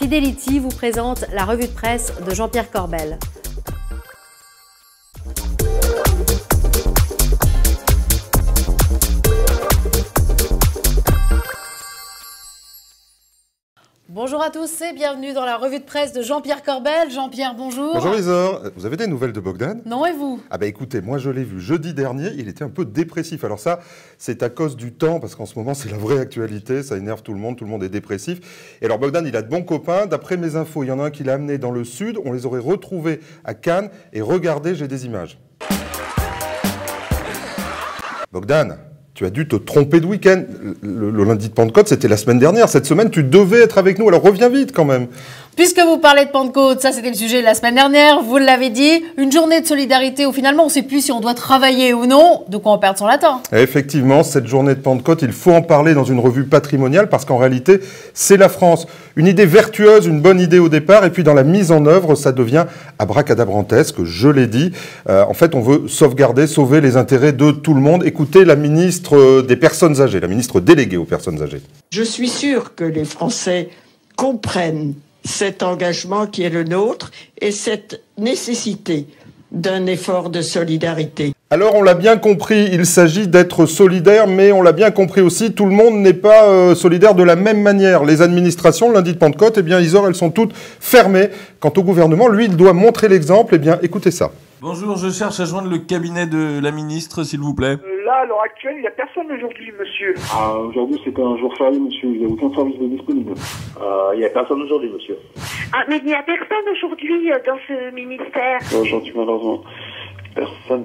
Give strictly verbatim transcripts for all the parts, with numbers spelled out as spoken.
Fidelity vous présente la revue de presse de Jean-Pierre Corbel. Bonjour à tous et bienvenue dans la revue de presse de Jean-Pierre Corbel. Jean-Pierre, bonjour. Bonjour Isor. Vous avez des nouvelles de Bogdan? Non, et vous? Ah bah écoutez, moi je l'ai vu jeudi dernier, il était un peu dépressif. Alors ça, c'est à cause du temps, parce qu'en ce moment c'est la vraie actualité, ça énerve tout le monde, tout le monde est dépressif. Et alors Bogdan, il a de bons copains. D'après mes infos, il y en a un qui l'a amené dans le sud, on les aurait retrouvés à Cannes. Et regardez, j'ai des images. Bogdan, tu as dû te tromper de week-end. Le, le lundi de Pentecôte, c'était la semaine dernière. Cette semaine, tu devais être avec nous. Alors reviens vite quand même. Puisque vous parlez de Pentecôte, ça c'était le sujet de la semaine dernière. Vous l'avez dit, une journée de solidarité où finalement on ne sait plus si on doit travailler ou non. De quoi on perd son latin. Et effectivement, cette journée de Pentecôte, il faut en parler dans une revue patrimoniale parce qu'en réalité, c'est la France. Une idée vertueuse, une bonne idée au départ. Et puis dans la mise en œuvre, ça devient abracadabrantesque, je l'ai dit. Euh, en fait, on veut sauvegarder, sauver les intérêts de tout le monde. Écoutez la ministre des personnes âgées, la ministre déléguée aux personnes âgées. Je suis sûre que les Français comprennent cet engagement qui est le nôtre et cette nécessité d'un effort de solidarité. Alors on l'a bien compris, il s'agit d'être solidaire, mais on l'a bien compris aussi, tout le monde n'est pas euh, solidaire de la même manière. Les administrations, le lundi de Pentecôte, eh bien, Isor, elles sont toutes fermées. Quant au gouvernement, lui, il doit montrer l'exemple. Eh bien, écoutez ça. Bonjour, je cherche à joindre le cabinet de la ministre, s'il vous plaît. Euh, là, à l'heure actuelle, il n'y a personne aujourd'hui, monsieur. Ah, aujourd'hui, c'est un jour férié, monsieur. Il n'y a aucun service de disponible. Euh, il n'y a personne aujourd'hui, monsieur. Ah, mais il n'y a personne aujourd'hui dans ce ministère. Aujourd'hui, malheureusement, personne.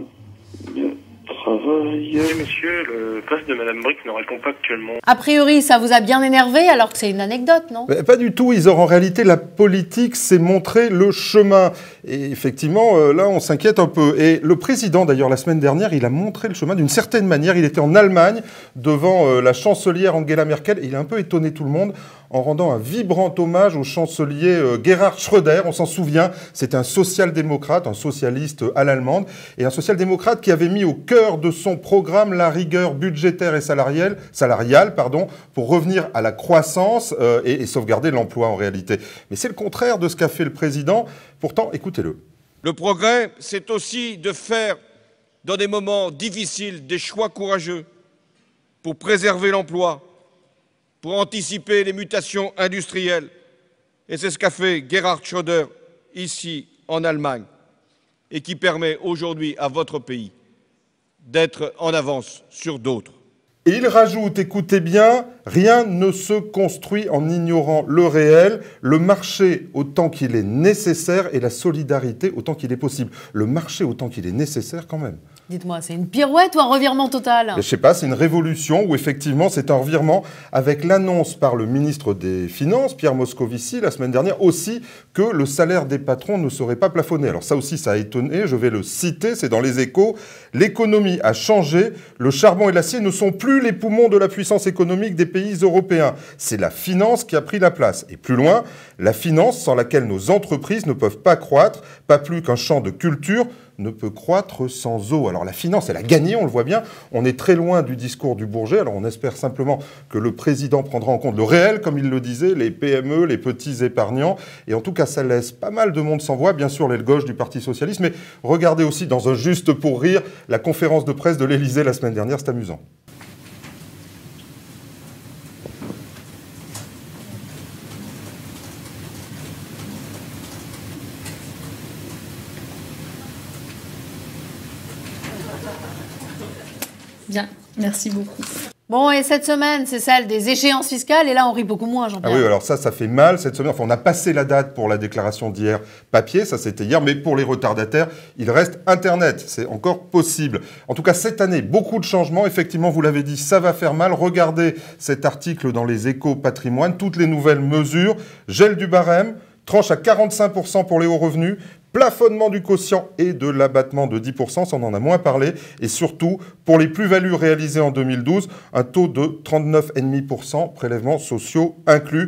Travail. Monsieur, le poste de Madame Brick ne répond pas actuellement. A priori, ça vous a bien énervé alors que c'est une anecdote, non? Mais pas du tout, Isor. En réalité, la politique, c'est montrer le chemin. Et effectivement, là, on s'inquiète un peu. Et le président, d'ailleurs, la semaine dernière, il a montré le chemin d'une certaine manière. Il était en Allemagne devant la chancelière Angela Merkel et il a un peu étonné tout le monde en rendant un vibrant hommage au chancelier Gerhard Schröder. On s'en souvient, c'est un social-démocrate, un socialiste à l'allemande, et un social-démocrate qui avait mis au cœur de son programme la rigueur budgétaire et salariale, salariale pardon, pour revenir à la croissance euh, et, et sauvegarder l'emploi en réalité. Mais c'est le contraire de ce qu'a fait le président. Pourtant, écoutez-le. Le progrès, c'est aussi de faire, dans des moments difficiles, des choix courageux pour préserver l'emploi, pour anticiper les mutations industrielles. Et c'est ce qu'a fait Gerhard Schröder ici en Allemagne et qui permet aujourd'hui à votre pays d'être en avance sur d'autres. Et il rajoute, écoutez bien, rien ne se construit en ignorant le réel, le marché autant qu'il est nécessaire et la solidarité autant qu'il est possible. Le marché autant qu'il est nécessaire quand même. Dites-moi, c'est une pirouette ou un revirement total? Je ne sais pas, c'est une révolution où effectivement c'est un revirement avec l'annonce par le ministre des Finances, Pierre Moscovici, la semaine dernière aussi, que le salaire des patrons ne serait pas plafonné. Alors ça aussi, ça a étonné, je vais le citer, c'est dans les Échos. L'économie a changé, le charbon et l'acier ne sont plus les poumons de la puissance économique des pays européens. C'est la finance qui a pris la place. Et plus loin, la finance sans laquelle nos entreprises ne peuvent pas croître, pas plus qu'un champ de culture ne peut croître sans eau. Alors la finance, elle a gagné, on le voit bien. On est très loin du discours du Bourget. Alors on espère simplement que le président prendra en compte le réel, comme il le disait, les P M E, les petits épargnants. Et en tout cas, ça laisse pas mal de monde sans voix. Bien sûr, l'aile gauche du Parti socialiste. Mais regardez aussi, dans un juste pour rire, la conférence de presse de l'Élysée la semaine dernière. C'est amusant. Bien, merci beaucoup. Bon, et cette semaine, c'est celle des échéances fiscales, et là, on rit beaucoup moins, Jean-Pierre. Ah oui, alors ça, ça fait mal, cette semaine. Enfin, on a passé la date pour la déclaration d'hier papier, ça c'était hier, mais pour les retardataires, il reste Internet, c'est encore possible. En tout cas, cette année, beaucoup de changements, effectivement, vous l'avez dit, ça va faire mal. Regardez cet article dans les Échos Patrimoine, toutes les nouvelles mesures, gel du barème, tranche à quarante-cinq pour cent pour les hauts revenus, plafonnement du quotient et de l'abattement de dix pour cent, ça on en a moins parlé. Et surtout, pour les plus-values réalisées en deux mille douze, un taux de trente-neuf virgule cinq pour cent, prélèvements sociaux inclus.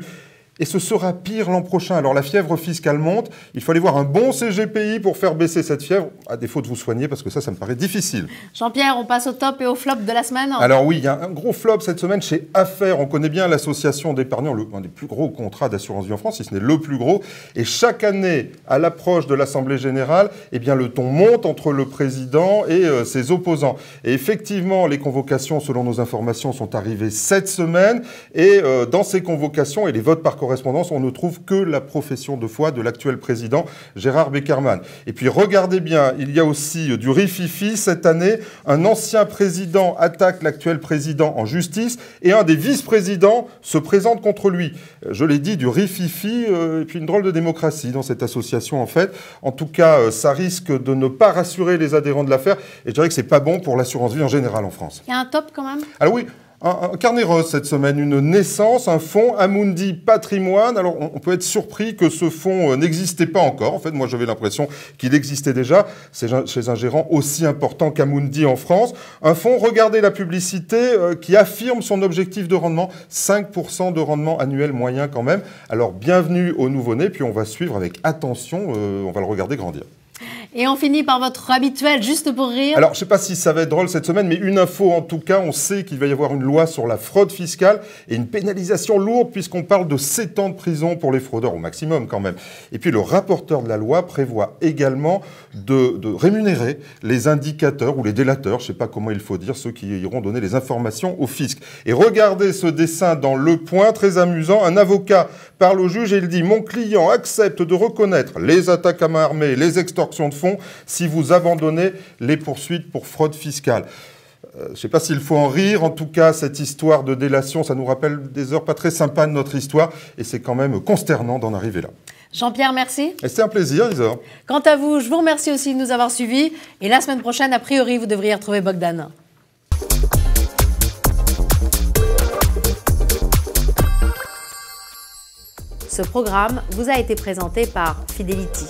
et ce sera pire l'an prochain. Alors la fièvre fiscale monte, il faut aller voir un bon C G P I pour faire baisser cette fièvre, à défaut de vous soigner, parce que ça, ça me paraît difficile. Jean-Pierre, on passe au top et au flop de la semaine. Alors oui, il y a un gros flop cette semaine chez Affaires. On connaît bien l'association d'épargnants, un des plus gros contrats d'assurance vie en France, si ce n'est le plus gros. Et chaque année, à l'approche de l'Assemblée Générale, eh bien, le ton monte entre le président et euh, ses opposants. Et effectivement, les convocations, selon nos informations, sont arrivées cette semaine. Et euh, dans ces convocations et les votes par correspondance, on ne trouve que la profession de foi de l'actuel président Gérard Beckerman. Et puis regardez bien, il y a aussi du rififi cette année. Un ancien président attaque l'actuel président en justice et un des vice-présidents se présente contre lui. Je l'ai dit, du rififi euh, et puis une drôle de démocratie dans cette association en fait. En tout cas, euh, ça risque de ne pas rassurer les adhérents de l'affaire et je dirais que c'est pas bon pour l'assurance vie en général en France. Il y a un top quand même. Alors oui. Un, un carnet rose cette semaine, une naissance, un fonds Amundi Patrimoine. Alors on, on peut être surpris que ce fonds euh, n'existait pas encore. En fait, moi j'avais l'impression qu'il existait déjà. C'est chez un gérant aussi important qu'Amundi en France. Un fonds, regardez la publicité, euh, qui affirme son objectif de rendement. cinq pour cent de rendement annuel moyen quand même. Alors bienvenue aux nouveau-nés, puis on va suivre avec attention, euh, on va le regarder grandir. Et on finit par votre habituel, juste pour rire. Alors, je ne sais pas si ça va être drôle cette semaine, mais une info en tout cas, on sait qu'il va y avoir une loi sur la fraude fiscale et une pénalisation lourde puisqu'on parle de sept ans de prison pour les fraudeurs, au maximum quand même. Et puis, le rapporteur de la loi prévoit également de, de rémunérer les indicateurs ou les délateurs, je ne sais pas comment il faut dire, ceux qui iront donner les informations au fisc. Et regardez ce dessin dans Le Point, très amusant. Un avocat parle au juge et il dit « Mon client accepte de reconnaître les attaques à main armée, les extorsions de fonds si vous abandonnez les poursuites pour fraude fiscale ». Je ne sais pas s'il faut en rire, en tout cas cette histoire de délation, ça nous rappelle des heures pas très sympas de notre histoire et c'est quand même consternant d'en arriver là. Jean-Pierre, merci. C'était un plaisir, Isor. Quant à vous, je vous remercie aussi de nous avoir suivis et la semaine prochaine, a priori, vous devriez retrouver Bogdan. Ce programme vous a été présenté par Fidelity.